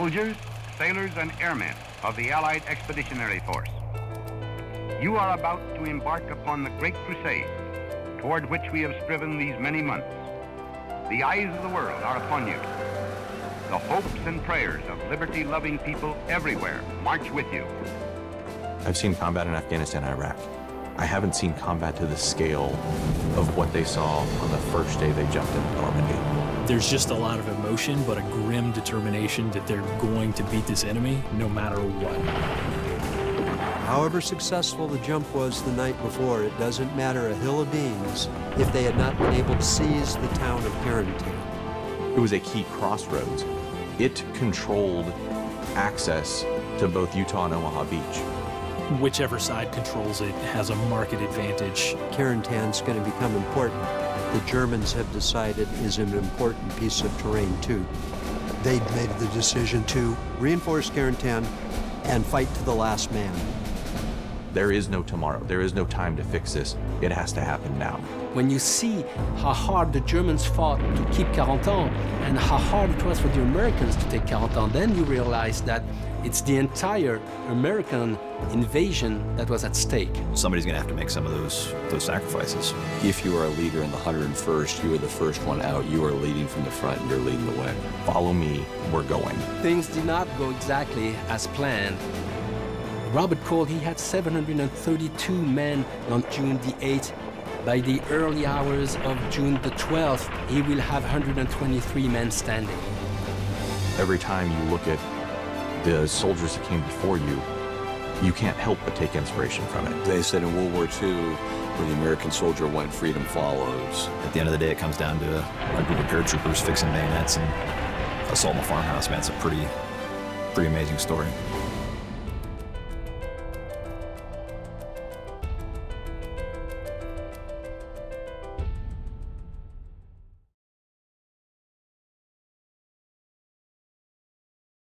soldiers, sailors, and airmen of the Allied Expeditionary Force. You are about to embark upon the great crusade toward which we have striven these many months. The eyes of the world are upon you. The hopes and prayers of liberty-loving people everywhere march with you. I've seen combat in Afghanistan and Iraq. I haven't seen combat to the scale of what they saw on the first day they jumped into Normandy. There's just a lot of emotion, but a grim determination that they're going to beat this enemy no matter what. However successful the jump was the night before, it doesn't matter a hill of beans if they had not been able to seize the town of Carentan. It was a key crossroads. It controlled access to both Utah and Omaha Beach. Whichever side controls it has a market advantage. Carentan's going to become important. The Germans have decided is an important piece of terrain too. They've made the decision to reinforce Carentan and fight to the last man. There is no tomorrow. There is no time to fix this. It has to happen now. When you see how hard the Germans fought to keep Carentan and how hard it was for the Americans to take Carentan, then you realize that it's the entire American invasion that was at stake. Somebody's going to have to make some of those sacrifices. If you are a leader in the 101st, you are the first one out. You are leading from the front and you're leading the way. Follow me. We're going. Things did not go exactly as planned. Robert Cole, he had 732 men on June the 8th. By the early hours of June the 12th, he will have 123 men standing. Every time you look at the soldiers that came before you, you can't help but take inspiration from it. They said in World War II, where the American soldier went, freedom follows. At the end of the day, it comes down to a group of paratroopers fixing bayonets and assaulting a farmhouse. Man, it's a pretty amazing story.